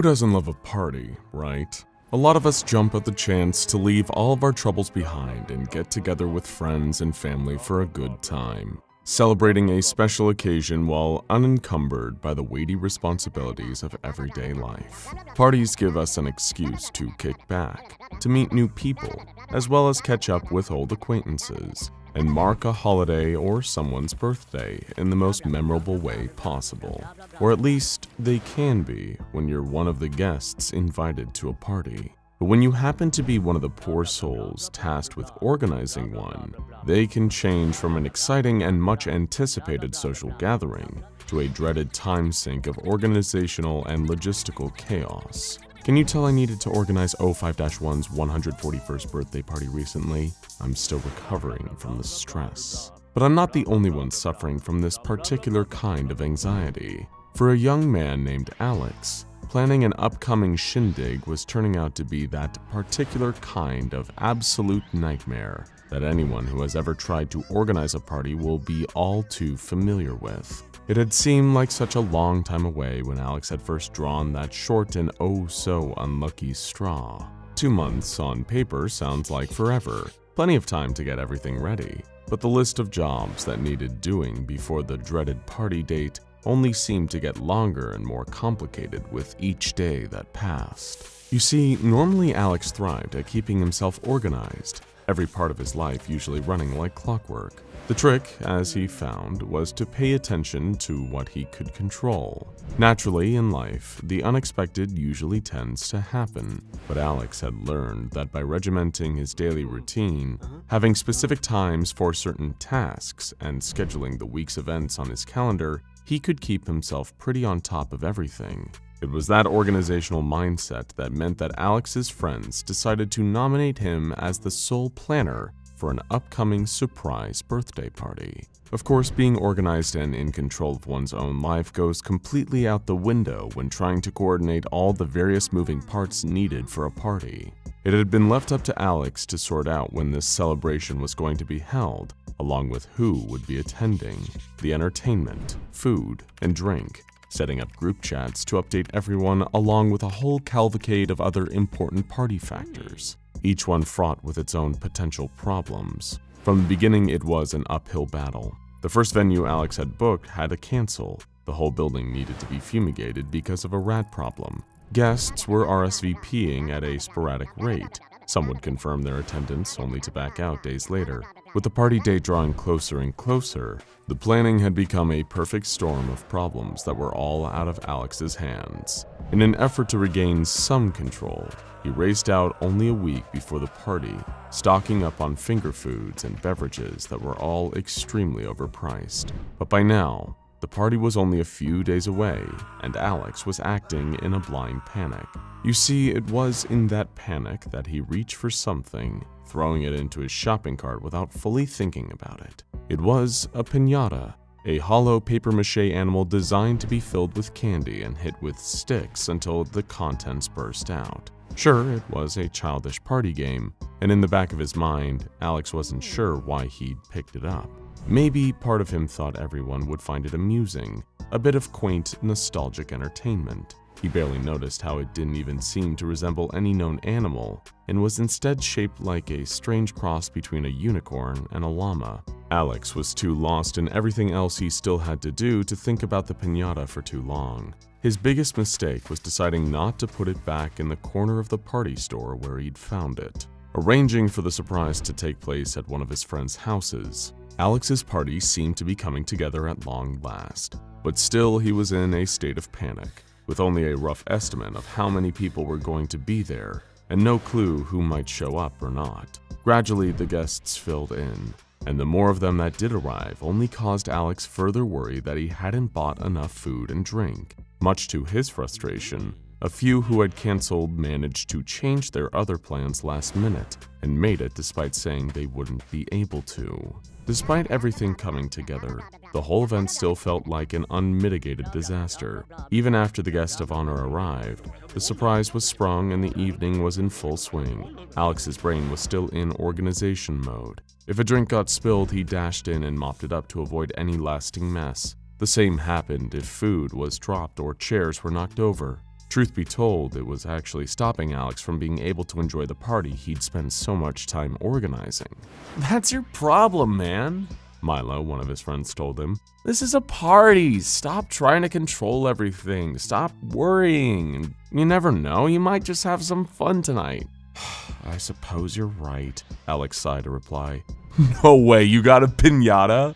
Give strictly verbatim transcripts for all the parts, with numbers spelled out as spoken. Who doesn't love a party, right? A lot of us jump at the chance to leave all of our troubles behind and get together with friends and family for a good time, celebrating a special occasion while unencumbered by the weighty responsibilities of everyday life. Parties give us an excuse to kick back, to meet new people, as well as catch up with old acquaintances, and mark a holiday or someone's birthday in the most memorable way possible. Or at least they can be when you're one of the guests invited to a party. But when you happen to be one of the poor souls tasked with organizing one, they can change from an exciting and much anticipated social gathering to a dreaded time sink of organizational and logistical chaos. Can you tell I needed to organize O five dash one's one hundred forty-first birthday party recently? I'm still recovering from the stress. But I'm not the only one suffering from this particular kind of anxiety. For a young man named Alex, planning an upcoming shindig was turning out to be that particular kind of absolute nightmare that anyone who has ever tried to organize a party will be all too familiar with. It had seemed like such a long time away when Alex had first drawn that short and oh so unlucky straw. Two months on paper sounds like forever, plenty of time to get everything ready, but the list of jobs that needed doing before the dreaded party date only seemed to get longer and more complicated with each day that passed. You see, normally Alex thrived at keeping himself organized, every part of his life usually running like clockwork. The trick, as he found, was to pay attention to what he could control. Naturally, in life, the unexpected usually tends to happen, but Alex had learned that by regimenting his daily routine, having specific times for certain tasks, and scheduling the week's events on his calendar, he could keep himself pretty on top of everything. It was that organizational mindset that meant that Alex's friends decided to nominate him as the sole planner for an upcoming surprise birthday party. Of course, being organized and in control of one's own life goes completely out the window when trying to coordinate all the various moving parts needed for a party. It had been left up to Alex to sort out when this celebration was going to be held, along with who would be attending, the entertainment, food, and drink, setting up group chats to update everyone along with a whole cavalcade of other important party factors, each one fraught with its own potential problems. From the beginning, it was an uphill battle. The first venue Alex had booked had to cancel. The whole building needed to be fumigated because of a rat problem. Guests were R S V P ing at a sporadic rate. Some would confirm their attendance only to back out days later. With the party day drawing closer and closer, the planning had become a perfect storm of problems that were all out of Alex's hands. In an effort to regain some control, he raced out only a week before the party, stocking up on finger foods and beverages that were all extremely overpriced. But by now, the party was only a few days away, and Alex was acting in a blind panic. You see, it was in that panic that he reached for something, throwing it into his shopping cart without fully thinking about it. It was a piñata, a hollow papier-mâché animal designed to be filled with candy and hit with sticks until the contents burst out. Sure, it was a childish party game, and in the back of his mind, Alex wasn't sure why he'd picked it up. Maybe part of him thought everyone would find it amusing, a bit of quaint, nostalgic entertainment. He barely noticed how it didn't even seem to resemble any known animal, and was instead shaped like a strange cross between a unicorn and a llama. Alex was too lost in everything else he still had to do to think about the piñata for too long. His biggest mistake was deciding not to put it back in the corner of the party store where he'd found it. Arranging for the surprise to take place at one of his friends' houses, Alex's party seemed to be coming together at long last, but still he was in a state of panic, with only a rough estimate of how many people were going to be there, and no clue who might show up or not. Gradually, the guests filled in, and the more of them that did arrive only caused Alex further worry that he hadn't bought enough food and drink. Much to his frustration, a few who had canceled managed to change their other plans last minute and made it despite saying they wouldn't be able to. Despite everything coming together, the whole event still felt like an unmitigated disaster. Even after the guest of honor arrived, the surprise was sprung and the evening was in full swing. Alex's brain was still in organization mode. If a drink got spilled, he dashed in and mopped it up to avoid any lasting mess. The same happened if food was dropped or chairs were knocked over. Truth be told, it was actually stopping Alex from being able to enjoy the party he'd spent so much time organizing. "That's your problem, man," Milo, one of his friends, told him. "This is a party. Stop trying to control everything. Stop worrying. You never know, you might just have some fun tonight." "I suppose you're right," Alex sighed to reply. "No way, you got a piñata?"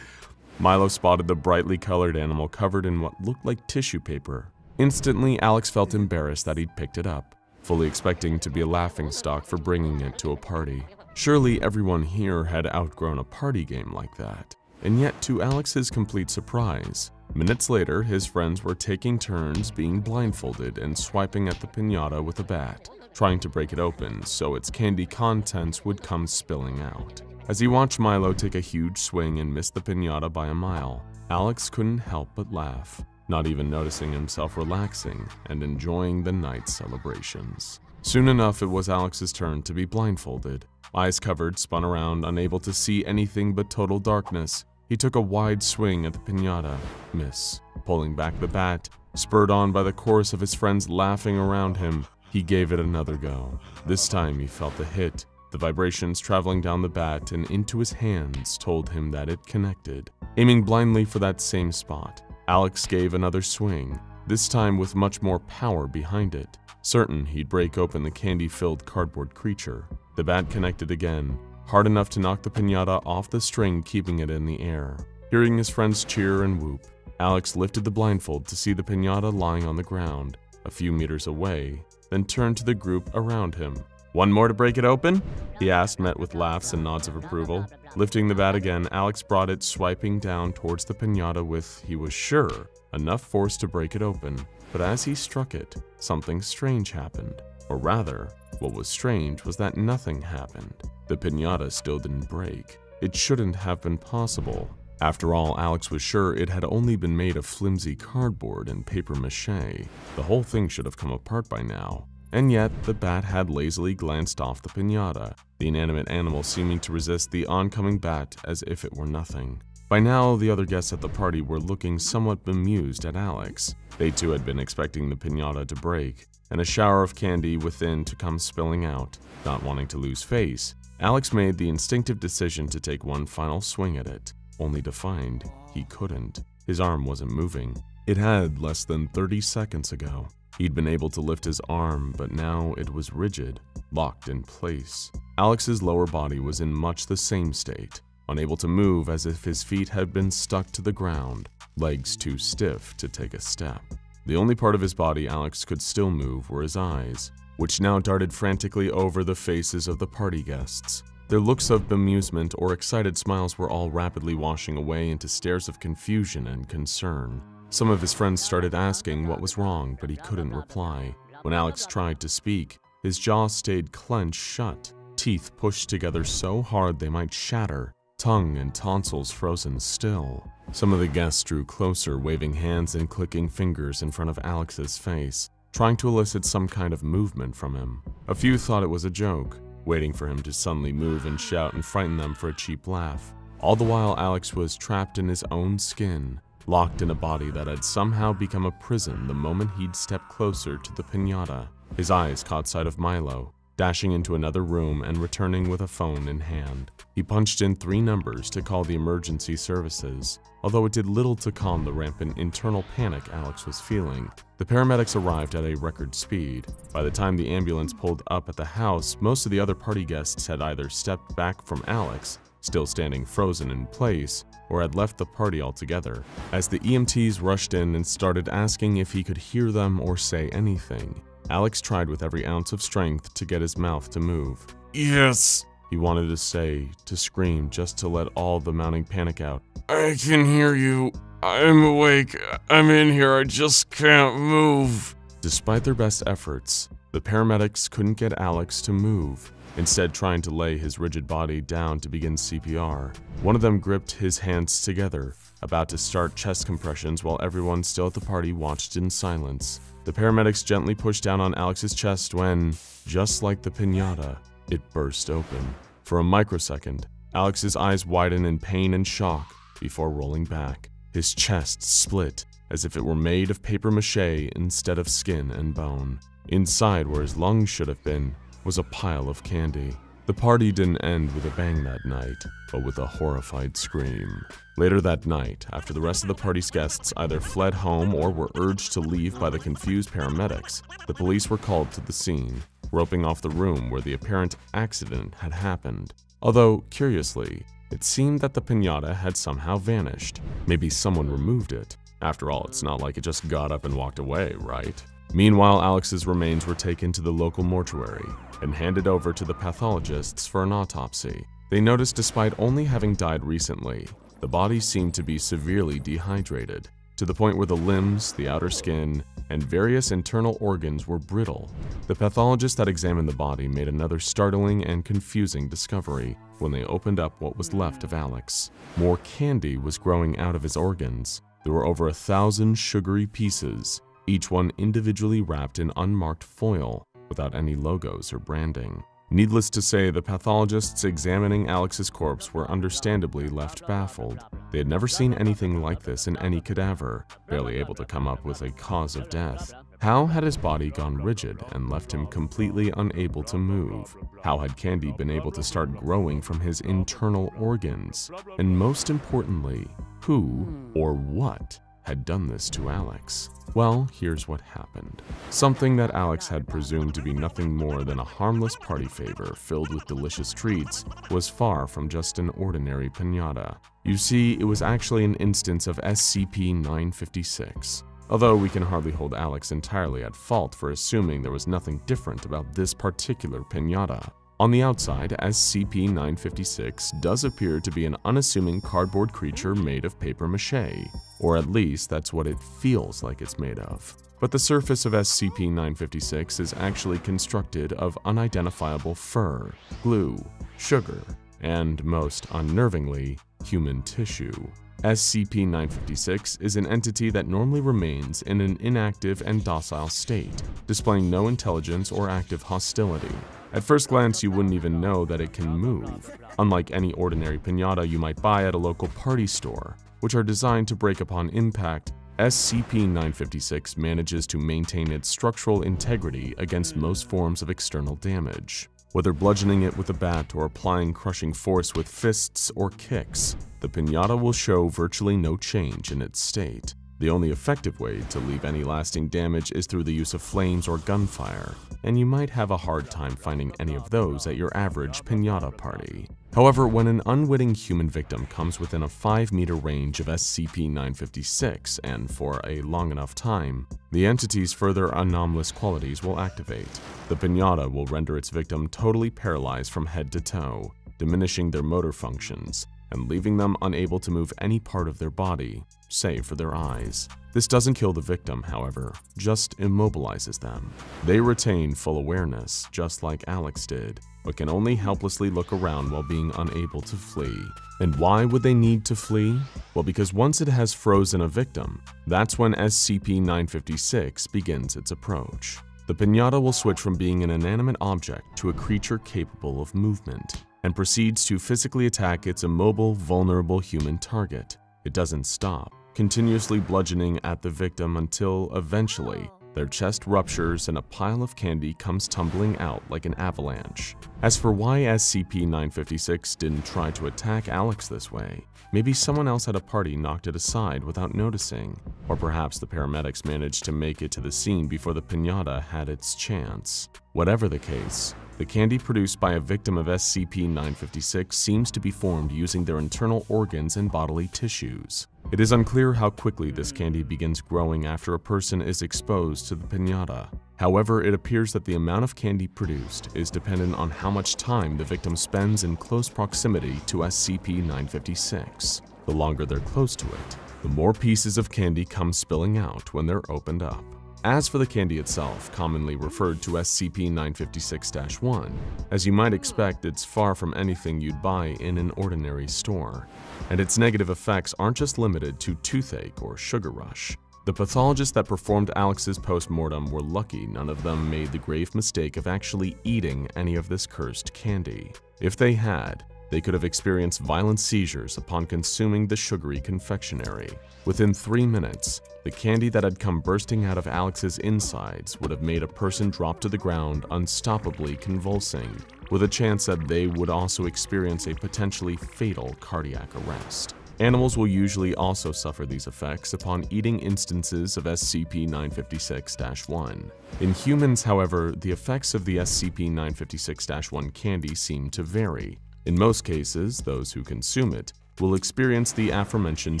Milo spotted the brightly colored animal covered in what looked like tissue paper. Instantly, Alex felt embarrassed that he'd picked it up, fully expecting to be a laughingstock for bringing it to a party. Surely everyone here had outgrown a party game like that. And yet, to Alex's complete surprise, minutes later, his friends were taking turns being blindfolded and swiping at the piñata with a bat, trying to break it open so its candy contents would come spilling out. As he watched Milo take a huge swing and miss the piñata by a mile, Alex couldn't help but laugh, not even noticing himself relaxing and enjoying the night's celebrations. Soon enough, it was Alex's turn to be blindfolded. Eyes covered, spun around, unable to see anything but total darkness, he took a wide swing at the piñata, miss. Pulling back the bat, spurred on by the chorus of his friends laughing around him, he gave it another go. This time he felt the hit. The vibrations traveling down the bat and into his hands told him that it connected. Aiming blindly for that same spot, Alex gave another swing, this time with much more power behind it, certain he'd break open the candy-filled cardboard creature. The bat connected again, hard enough to knock the piñata off the string keeping it in the air. Hearing his friends cheer and whoop, Alex lifted the blindfold to see the piñata lying on the ground, a few meters away, then turned to the group around him. "One more to break it open?" he asked, met with laughs and nods of approval. Lifting the bat again, Alex brought it swiping down towards the piñata with, he was sure, enough force to break it open. But as he struck it, something strange happened. Or rather, what was strange was that nothing happened. The piñata still didn't break. It shouldn't have been possible. After all, Alex was sure it had only been made of flimsy cardboard and papier-mâché. The whole thing should have come apart by now. And yet, the bat had lazily glanced off the piñata, the inanimate animal seeming to resist the oncoming bat as if it were nothing. By now, the other guests at the party were looking somewhat bemused at Alex. They too had been expecting the piñata to break, and a shower of candy within to come spilling out. Not wanting to lose face, Alex made the instinctive decision to take one final swing at it, only to find he couldn't. His arm wasn't moving. It had less than thirty seconds ago. He'd been able to lift his arm, but now it was rigid, locked in place. Alex's lower body was in much the same state, unable to move as if his feet had been stuck to the ground, legs too stiff to take a step. The only part of his body Alex could still move were his eyes, which now darted frantically over the faces of the party guests. Their looks of bemusement or excited smiles were all rapidly washing away into stares of confusion and concern. Some of his friends started asking what was wrong, but he couldn't reply. When Alex tried to speak, his jaw stayed clenched shut, teeth pushed together so hard they might shatter, tongue and tonsils frozen still. Some of the guests drew closer, waving hands and clicking fingers in front of Alex's face, trying to elicit some kind of movement from him. A few thought it was a joke, waiting for him to suddenly move and shout and frighten them for a cheap laugh. All the while, Alex was trapped in his own skin, locked in a body that had somehow become a prison the moment he'd stepped closer to the piñata. His eyes caught sight of Milo, dashing into another room and returning with a phone in hand. He punched in three numbers to call the emergency services. Although it did little to calm the rampant internal panic Alex was feeling, the paramedics arrived at a record speed. By the time the ambulance pulled up at the house, most of the other party guests had either stepped back from Alex, still standing frozen in place, or had left the party altogether. As the E M Ts rushed in and started asking if he could hear them or say anything, Alex tried with every ounce of strength to get his mouth to move. "Yes," he wanted to say, to scream, just to let all the mounting panic out. "I can hear you. I'm awake. I'm in here. I just can't move." Despite their best efforts, the paramedics couldn't get Alex to move, instead trying to lay his rigid body down to begin C P R. One of them gripped his hands together, about to start chest compressions while everyone still at the party watched in silence. The paramedics gently pushed down on Alex's chest when, just like the piñata, it burst open. For a microsecond, Alex's eyes widened in pain and shock before rolling back. His chest split, as if it were made of papier-mâché instead of skin and bone. Inside, where his lungs should have been, was a pile of candy. The party didn't end with a bang that night, but with a horrified scream. Later that night, after the rest of the party's guests either fled home or were urged to leave by the confused paramedics, the police were called to the scene, roping off the room where the apparent accident had happened. Although, curiously, it seemed that the piñata had somehow vanished. Maybe someone removed it. After all, it's not like it just got up and walked away, right? Meanwhile, Alex's remains were taken to the local mortuary and handed over to the pathologists for an autopsy. They noticed despite only having died recently, the body seemed to be severely dehydrated, to the point where the limbs, the outer skin, and various internal organs were brittle. The pathologist that examined the body made another startling and confusing discovery when they opened up what was left of Alex. More candy was growing out of his organs. There were over a thousand sugary pieces, each one individually wrapped in unmarked foil, without any logos or branding. Needless to say, the pathologists examining Alex's corpse were understandably left baffled. They had never seen anything like this in any cadaver, barely able to come up with a cause of death. How had his body gone rigid and left him completely unable to move? How had candy been able to start growing from his internal organs? And most importantly, who or what had done this to Alex? Well, here's what happened. Something that Alex had presumed to be nothing more than a harmless party favor filled with delicious treats was far from just an ordinary piñata. You see, it was actually an instance of S C P nine fifty-six. Although we can hardly hold Alex entirely at fault for assuming there was nothing different about this particular piñata. On the outside, S C P nine fifty-six does appear to be an unassuming cardboard creature made of papier-mâché, or at least that's what it feels like it's made of. But the surface of S C P nine fifty-six is actually constructed of unidentifiable fur, glue, sugar, and, most unnervingly, human tissue. S C P nine fifty-six is an entity that normally remains in an inactive and docile state, displaying no intelligence or active hostility. At first glance, you wouldn't even know that it can move, unlike any ordinary piñata you might buy at a local party store, which are designed to break upon impact. S C P nine fifty-six manages to maintain its structural integrity against most forms of external damage. Whether bludgeoning it with a bat or applying crushing force with fists or kicks, the piñata will show virtually no change in its state. The only effective way to leave any lasting damage is through the use of flames or gunfire, and you might have a hard time finding any of those at your average piñata party. However, when an unwitting human victim comes within a five meter range of S C P nine fifty-six and for a long enough time, the entity's further anomalous qualities will activate. The piñata will render its victim totally paralyzed from head to toe, diminishing their motor functions and leaving them unable to move any part of their body, save for their eyes. This doesn't kill the victim, however, just immobilizes them. They retain full awareness, just like Alex did, but can only helplessly look around while being unable to flee. And why would they need to flee? Well, because once it has frozen a victim, that's when S C P nine fifty-six begins its approach. The piñata will switch from being an inanimate object to a creature capable of movement, and proceeds to physically attack its immobile, vulnerable human target. It doesn't stop, continuously bludgeoning at the victim until, eventually, their chest ruptures and a pile of candy comes tumbling out like an avalanche. As for why S C P nine fifty-six didn't try to attack Alex this way, maybe someone else at a party knocked it aside without noticing, or perhaps the paramedics managed to make it to the scene before the piñata had its chance. Whatever the case, the candy produced by a victim of S C P nine fifty-six seems to be formed using their internal organs and bodily tissues. It is unclear how quickly this candy begins growing after a person is exposed to the piñata. However, it appears that the amount of candy produced is dependent on how much time the victim spends in close proximity to S C P nine fifty-six. The longer they're close to it, the more pieces of candy come spilling out when they're opened up. As for the candy itself, commonly referred to as S C P nine fifty-six dash one, as you might expect, it's far from anything you'd buy in an ordinary store. And its negative effects aren't just limited to toothache or sugar rush. The pathologists that performed Alex's post-mortem were lucky none of them made the grave mistake of actually eating any of this cursed candy. If they had, They could have experienced violent seizures upon consuming the sugary confectionery. Within three minutes, the candy that had come bursting out of Alex's insides would have made a person drop to the ground, unstoppably convulsing, with a chance that they would also experience a potentially fatal cardiac arrest. Animals will usually also suffer these effects upon eating instances of S C P nine fifty-six dash one. In humans, however, the effects of the S C P nine fifty-six dash one candy seem to vary. In most cases, those who consume it will experience the aforementioned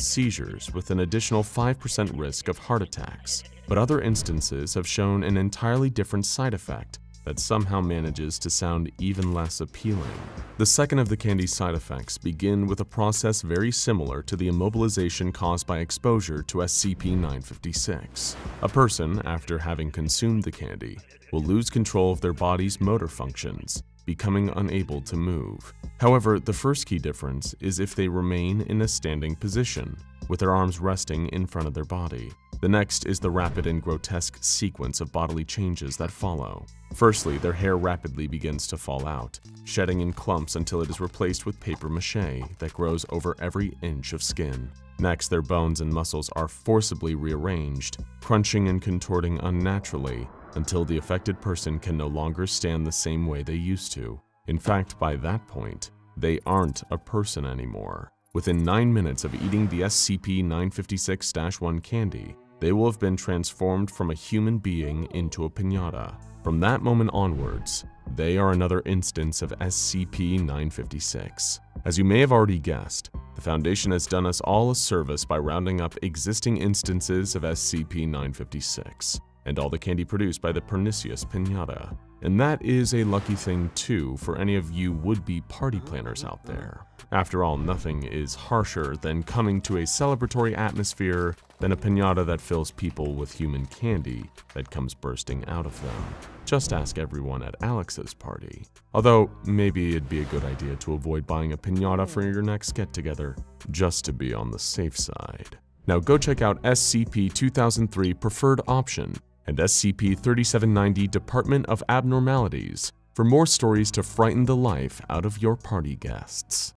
seizures with an additional five percent risk of heart attacks, but other instances have shown an entirely different side effect that somehow manages to sound even less appealing. The second of the candy's side effects begin with a process very similar to the immobilization caused by exposure to S C P nine fifty-six. A person, after having consumed the candy, will lose control of their body's motor functions, becoming unable to move. However, the first key difference is if they remain in a standing position, with their arms resting in front of their body. The next is the rapid and grotesque sequence of bodily changes that follow. Firstly, their hair rapidly begins to fall out, shedding in clumps until it is replaced with paper mache that grows over every inch of skin. Next, their bones and muscles are forcibly rearranged, crunching and contorting unnaturally, until the affected person can no longer stand the same way they used to. In fact, by that point, they aren't a person anymore. Within nine minutes of eating the S C P nine fifty-six dash one candy, they will have been transformed from a human being into a piñata. From that moment onwards, they are another instance of S C P nine fifty-six. As you may have already guessed, the Foundation has done us all a service by rounding up existing instances of S C P nine fifty-six. And all the candy produced by the pernicious piñata. And that is a lucky thing too for any of you would-be party planners out there. After all, nothing is harsher than coming to a celebratory atmosphere than a piñata that fills people with human candy that comes bursting out of them. Just ask everyone at Alex's party. Although, maybe it'd be a good idea to avoid buying a piñata for your next get-together, just to be on the safe side. Now go check out S C P two thousand three Preferred Option and S C P thirty-seven ninety Department of Abnormalities for more stories to frighten the life out of your party guests.